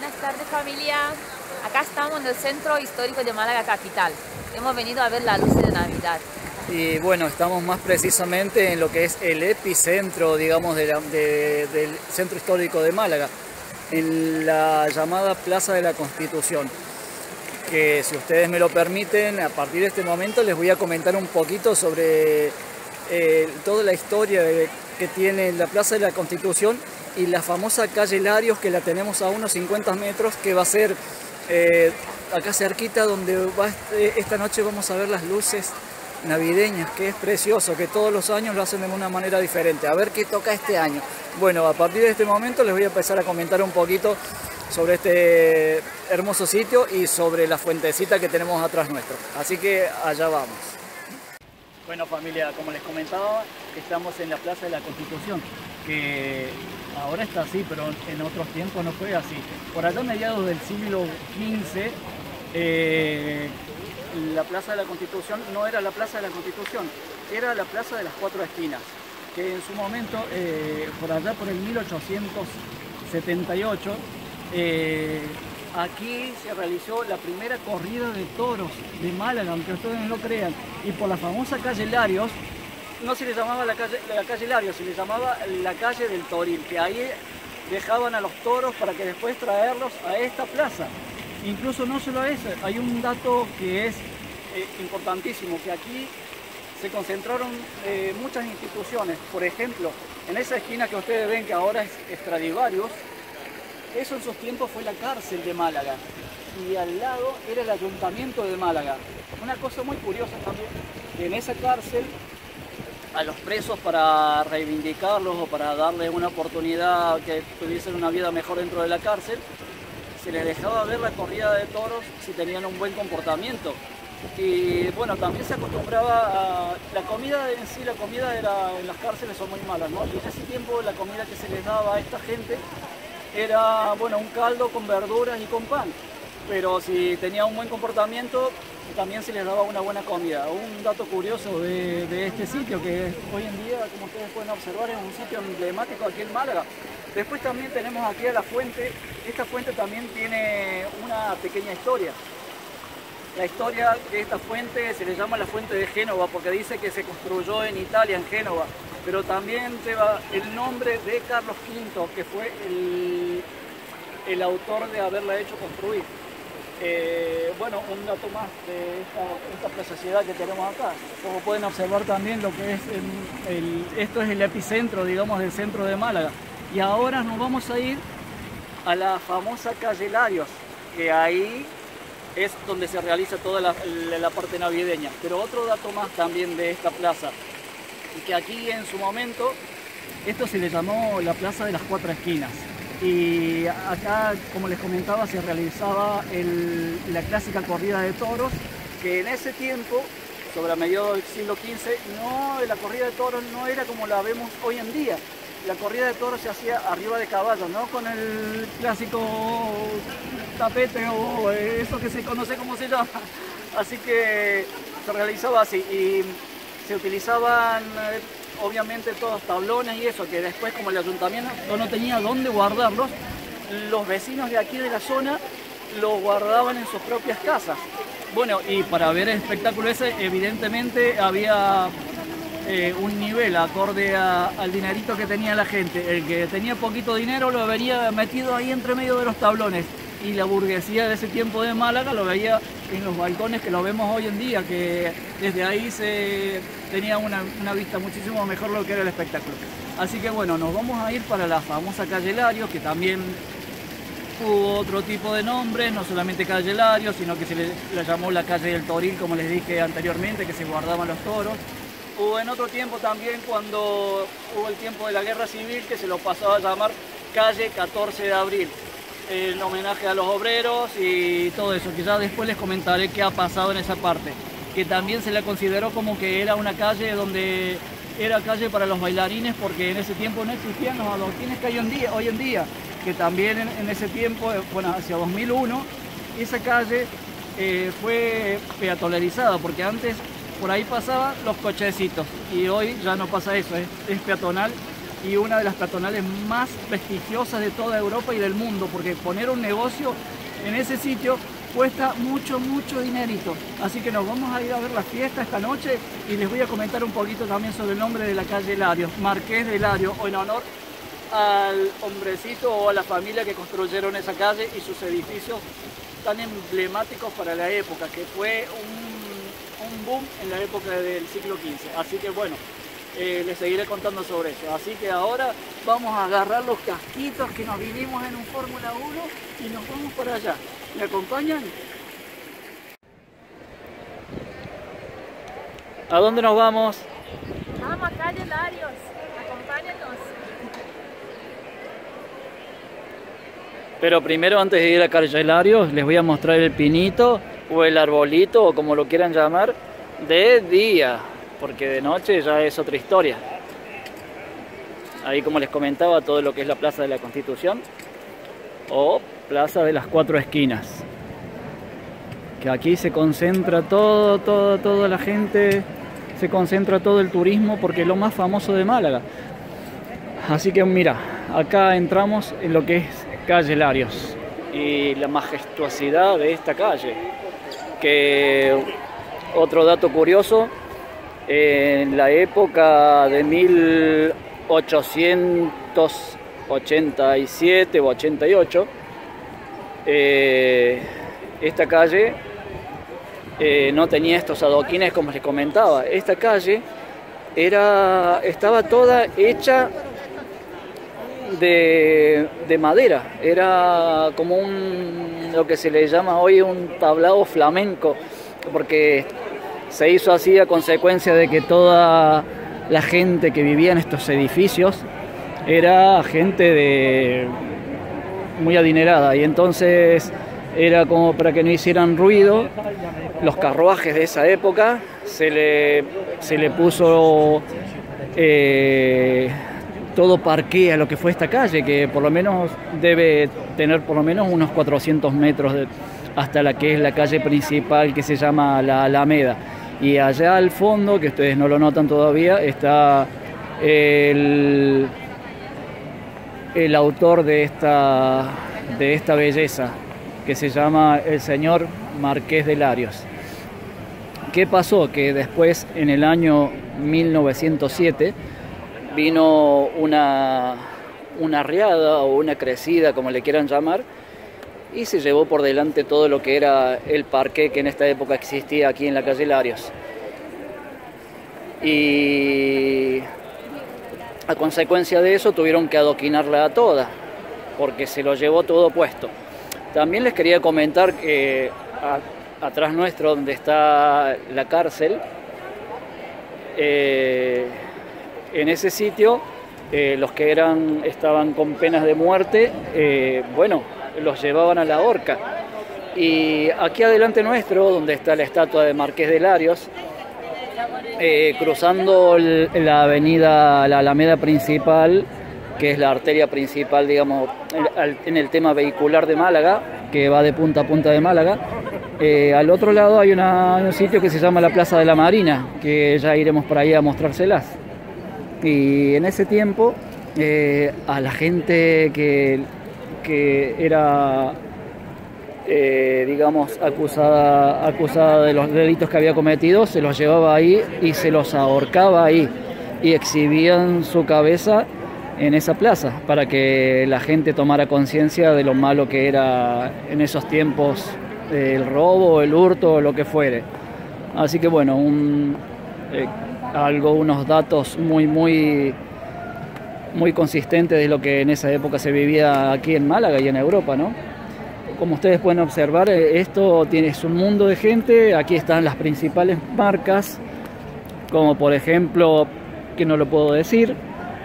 Buenas tardes, familia. Acá estamos en el centro histórico de Málaga capital. Hemos venido a ver las luces de Navidad. Y bueno, estamos más precisamente en lo que es el epicentro, digamos, del centro histórico de Málaga, en la llamada Plaza de la Constitución, que si ustedes me lo permiten, a partir de este momento les voy a comentar un poquito sobre toda la historia que tiene la Plaza de la Constitución y la famosa Calle Larios, que la tenemos a unos 50 metros, que va a ser acá cerquita, donde esta noche vamos a ver las luces navideñas, que es precioso, que todos los años lo hacen de una manera diferente. A ver qué toca este año. Bueno, a partir de este momento les voy a empezar a comentar un poquito sobre este hermoso sitio y sobre la fuentecita que tenemos atrás nuestro. Así que allá vamos. Bueno, familia, como les comentaba, estamos en la Plaza de la Constitución, que ahora está así, pero en otros tiempos no fue así. Por allá a mediados del siglo XV, la Plaza de la Constitución no era la Plaza de la Constitución, era la Plaza de las Cuatro Esquinas, que en su momento, por allá por el 1878, aquí se realizó la primera corrida de toros de Málaga, aunque ustedes no lo crean, y por la famosa calle Larios, no se le llamaba la calle Larios, se le llamaba la calle del Toril, que ahí dejaban a los toros para que después traerlos a esta plaza. Incluso no solo eso, hay un dato que es importantísimo, que aquí se concentraron muchas instituciones. Por ejemplo, en esa esquina que ustedes ven que ahora es Estradivarios, eso en sus tiempos fue la cárcel de Málaga, y al lado era el ayuntamiento de Málaga. Una cosa muy curiosa también, que en esa cárcel a los presos, para reivindicarlos o para darles una oportunidad, que tuviesen una vida mejor dentro de la cárcel, se les dejaba ver la corrida de toros si tenían un buen comportamiento. Y bueno, también se acostumbraba a... La comida en sí, la comida era... en las cárceles son muy malas, ¿no? Y en ese tiempo la comida que se les daba a esta gente era, bueno, un caldo con verduras y con pan. Pero si tenía un buen comportamiento, también se les daba una buena comida. Un dato curioso de este sitio, que hoy en día, como ustedes pueden observar, es un sitio emblemático aquí en Málaga. Después también tenemos aquí a la fuente. Esta fuente también tiene una pequeña historia. La historia de esta fuente se le llama la Fuente de Génova, porque dice que se construyó en Italia, en Génova, pero también lleva el nombre de Carlos V, que fue el autor de haberla hecho construir. Bueno, un dato más de esta preciosidad que tenemos acá. Como pueden observar también, lo que es esto es el epicentro, digamos, del centro de Málaga. Y ahora nos vamos a ir a la famosa calle Larios, que ahí es donde se realiza toda la parte navideña. Pero otro dato más también de esta plaza, que aquí en su momento, esto se le llamó la Plaza de las Cuatro Esquinas. Y acá, como les comentaba, se realizaba la clásica corrida de toros, que en ese tiempo, sobre mediados del siglo XV, la corrida de toros no era como la vemos hoy en día. La corrida de toros se hacía arriba de caballos, no con el clásico tapete o eso que se conoce como se llama. Así que se realizaba así, y se utilizaban... obviamente todos tablones y eso, que después, como el ayuntamiento no tenía dónde guardarlos, los vecinos de aquí de la zona los guardaban en sus propias casas. Bueno, y para ver el espectáculo ese, evidentemente había un nivel acorde al dinerito que tenía la gente. El que tenía poquito dinero lo venía metido ahí entre medio de los tablones, y la burguesía de ese tiempo de Málaga lo veía en los balcones que lo vemos hoy en día, que desde ahí se tenía una vista muchísimo mejor lo que era el espectáculo. Así que bueno, nos vamos a ir para la famosa calle Larios, que también hubo otro tipo de nombres, no solamente calle Larios, sino que se la llamó la calle del Toril, como les dije anteriormente, que se guardaban los toros. Hubo en otro tiempo también, cuando hubo el tiempo de la Guerra Civil, que se lo pasó a llamar calle 14 de abril. En homenaje a los obreros y todo eso, que ya después les comentaré qué ha pasado en esa parte, que también se la consideró como que era una calle donde era calle para los bailarines, porque en ese tiempo no existían los adoquines que hay hoy en día, que también en ese tiempo, bueno, hacia 2001, esa calle fue peatonalizada, porque antes por ahí pasaban los cochecitos, y hoy ya no pasa eso, es peatonal, y una de las peatonales más prestigiosas de toda Europa y del mundo, porque poner un negocio en ese sitio cuesta mucho, mucho dinerito. Así que nos vamos a ir a ver la fiesta esta noche y les voy a comentar un poquito también sobre el nombre de la calle Larios, Marqués de Larios, en honor al hombrecito o a la familia que construyeron esa calle y sus edificios tan emblemáticos para la época, que fue un boom en la época del siglo XV. Así que bueno, les seguiré contando sobre eso. Así que ahora vamos a agarrar los casquitos que nos vinimos en un Fórmula 1 y nos vamos para allá. ¿Me acompañan? ¿A dónde nos vamos? Vamos a Calle Larios. Acompáñenos. Pero primero, antes de ir a Calle Larios, les voy a mostrar el pinito o el arbolito, o como lo quieran llamar, de día, porque de noche ya es otra historia. Ahí, como les comentaba, todo lo que es la Plaza de la Constitución o Plaza de las Cuatro Esquinas, que aquí se concentra toda la gente, se concentra todo el turismo, porque es lo más famoso de Málaga. Así que mira, acá entramos en lo que es Calle Larios y la majestuosidad de esta calle, que otro dato curioso, en la época de 1887 o 88, esta calle no tenía estos adoquines como les comentaba. Esta calle estaba toda hecha de madera. Era como lo que se le llama hoy un tablado flamenco, porque se hizo así a consecuencia de que toda la gente que vivía en estos edificios era gente muy adinerada, y entonces era como para que no hicieran ruido los carruajes de esa época. Se le puso todo parqué a lo que fue esta calle, que por lo menos debe tener por lo menos unos 400 metros hasta la que es la calle principal, que se llama la Alameda. Y allá al fondo, que ustedes no lo notan todavía, está el autor de esta belleza, que se llama el señor Marqués de Larios. ¿Qué pasó? Que después, en el año 1907, vino una riada o una crecida, como le quieran llamar, y se llevó por delante todo lo que era el parqué que en esta época existía aquí en la calle Larios. Y a consecuencia de eso tuvieron que adoquinarla a toda, porque se lo llevó todo puesto. También les quería comentar que atrás nuestro, donde está la cárcel, en ese sitio, los que estaban con penas de muerte, bueno, los llevaban a la horca. Y aquí adelante nuestro, donde está la estatua de Marqués de Larios, cruzando la avenida, la Alameda Principal, que es la arteria principal, digamos, en el tema vehicular de Málaga, que va de punta a punta de Málaga, al otro lado hay un sitio que se llama la Plaza de la Marina, que ya iremos por ahí a mostrárselas. Y en ese tiempo, a la gente que era, digamos, acusada de los delitos que había cometido, se los llevaba ahí y se los ahorcaba ahí, y exhibían su cabeza en esa plaza para que la gente tomara conciencia de lo malo que era en esos tiempos el robo, el hurto, lo que fuere. Así que bueno, unos datos muy consistentes de lo que en esa época se vivía aquí en Málaga y en Europa, ¿no? Como ustedes pueden observar, esto tiene un mundo de gente. Aquí están las principales marcas, como por ejemplo, que no lo puedo decir,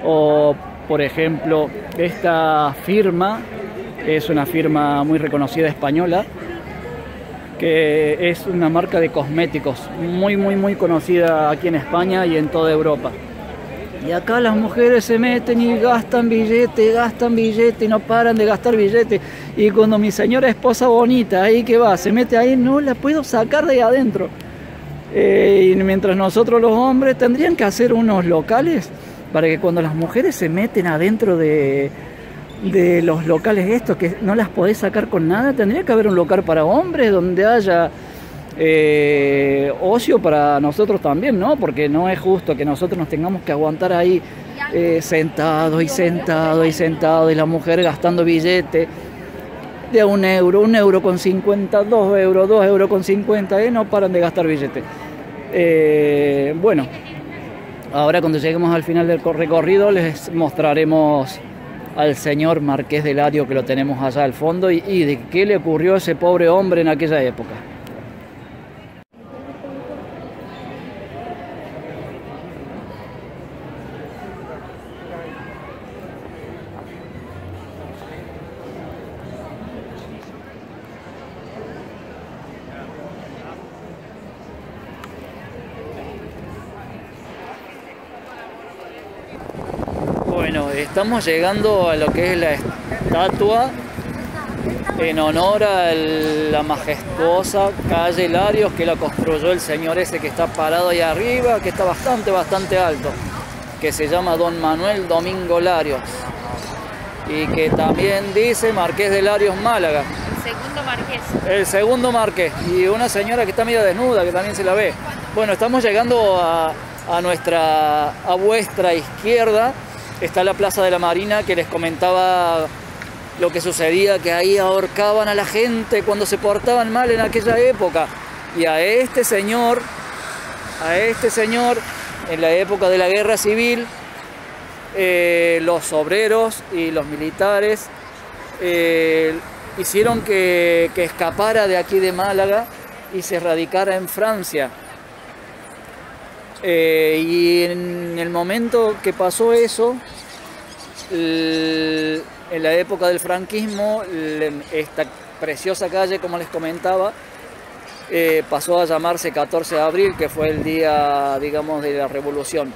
o por ejemplo, esta firma es una firma muy reconocida española, que es una marca de cosméticos muy conocida aquí en España y en toda Europa. Y acá las mujeres se meten y gastan billete, y no paran de gastar billete. Y cuando mi señora esposa bonita ahí que va, se mete ahí, no la puedo sacar de ahí adentro. Y mientras nosotros los hombres tendrían que hacer unos locales para que cuando las mujeres se meten adentro de los locales estos, que no las podés sacar con nada, tendría que haber un local para hombres donde haya ocio para nosotros también, ¿no? Porque no es justo que nosotros nos tengamos que aguantar ahí sentados y sentados y sentados, y la mujer gastando billetes de €1, €1,50, €2, €2,50, no paran de gastar billetes. Bueno, ahora cuando lleguemos al final del recorrido les mostraremos al señor Marqués de Larios, que lo tenemos allá al fondo, y de qué le ocurrió a ese pobre hombre en aquella época. Estamos llegando a lo que es la estatua en honor a la majestuosa calle Larios, que la construyó el señor ese que está parado ahí arriba, que está bastante alto, que se llama Don Manuel Domingo Larios, y que también dice Marqués de Larios Málaga. El segundo marqués. El segundo marqués. Y una señora que está medio desnuda, que también se la ve. Bueno, estamos llegando a vuestra izquierda. Está la Plaza de la Marina, que les comentaba lo que sucedía, que ahí ahorcaban a la gente cuando se portaban mal en aquella época. Y a este señor, en la época de la Guerra Civil, los obreros y los militares hicieron que escapara de aquí de Málaga y se radicara en Francia. Y en el momento que pasó eso, en la época del franquismo, esta preciosa calle, como les comentaba, pasó a llamarse 14 de abril, que fue el día, digamos, de la revolución.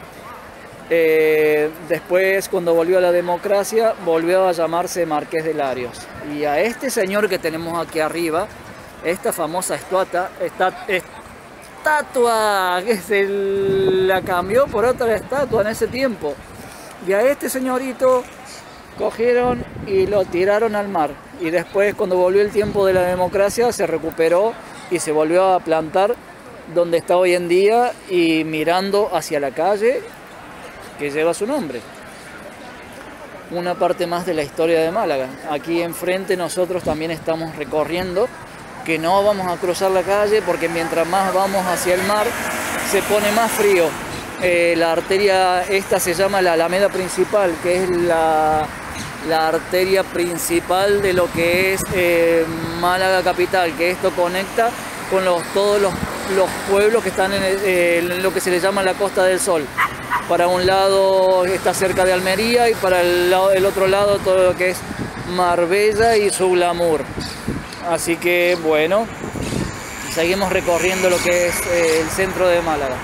Después, cuando volvió a la democracia, volvió a llamarse Marqués de Larios. Y a este señor que tenemos aquí arriba, esta famosa estatua que se la cambió por otra estatua en ese tiempo, y a este señorito cogieron y lo tiraron al mar, y después, cuando volvió el tiempo de la democracia, se recuperó y se volvió a plantar donde está hoy en día, y mirando hacia la calle que lleva su nombre. Una parte más de la historia de Málaga. Aquí enfrente nosotros también estamos recorriendo, que no vamos a cruzar la calle porque mientras más vamos hacia el mar se pone más frío. La arteria esta se llama la Alameda Principal, que es la arteria principal de lo que es Málaga capital, que esto conecta con todos los pueblos que están en lo que se le llama la Costa del Sol. Para un lado está cerca de Almería, y para el otro lado todo lo que es Marbella y su glamour. Así que bueno, seguimos recorriendo lo que es el centro de Málaga.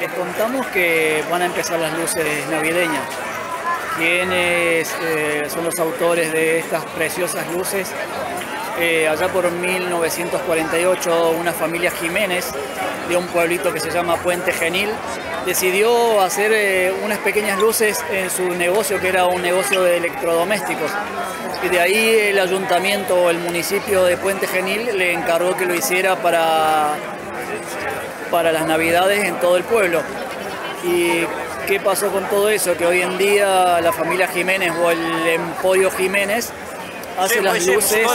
Les contamos que van a empezar las luces navideñas. Quienes son los autores de estas preciosas luces. Allá por 1948, una familia Jiménez, de un pueblito que se llama Puente Genil, decidió hacer unas pequeñas luces en su negocio, que era un negocio de electrodomésticos. Y de ahí el ayuntamiento o el municipio de Puente Genil le encargó que lo hiciera para las navidades en todo el pueblo. Y ¿qué pasó con todo eso? Que hoy en día la familia Jiménez o el Emporio Jiménez hace las luces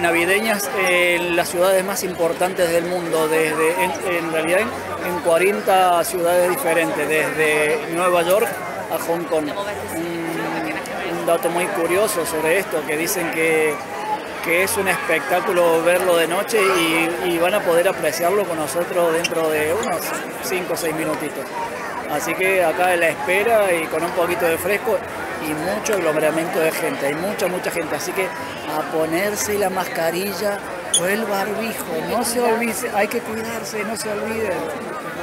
navideñas en las ciudades más importantes del mundo, desde en realidad en 40 ciudades diferentes, desde Nueva York a Hong Kong. Un dato muy curioso sobre esto, que dicen que es un espectáculo verlo de noche, y van a poder apreciarlo con nosotros dentro de unos 5 o 6 minutitos. Así que acá en la espera, y con un poquito de fresco y mucho aglomeramiento de gente, hay mucha gente. Así que a ponerse la mascarilla, o el barbijo, no se olvide, hay que cuidarse, no se olviden.